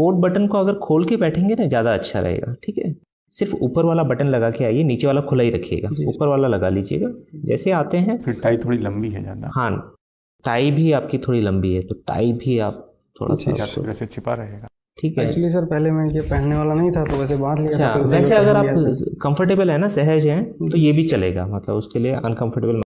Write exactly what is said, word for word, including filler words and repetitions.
Support button को अगर खोल के बैठेंगे ना ज़्यादा अच्छा रहेगा। ठीक है, सिर्फ ऊपर वाला बटन लगा के आइए, नीचे वाला खुला ही रखिएगा, ऊपर वाला लगा लीजिएगा। जैसे आते हैं, फिर टाई थोड़ी लंबी है ज़्यादा। हाँ, टाई भी आपकी थोड़ी लंबी है, तो टाई भी आप थोड़ा सा वैसे छिपा रहेगा। ठीक है, एक्चुअली सर पहले मैं ये पहनने वाला नहीं था तो वैसे बांध लिया था। अच्छा, वैसे अगर आप कंफर्टेबल है ना, सहज हैं, तो ये भी चलेगा, मतलब उसके लिए अनकंफर्टेबल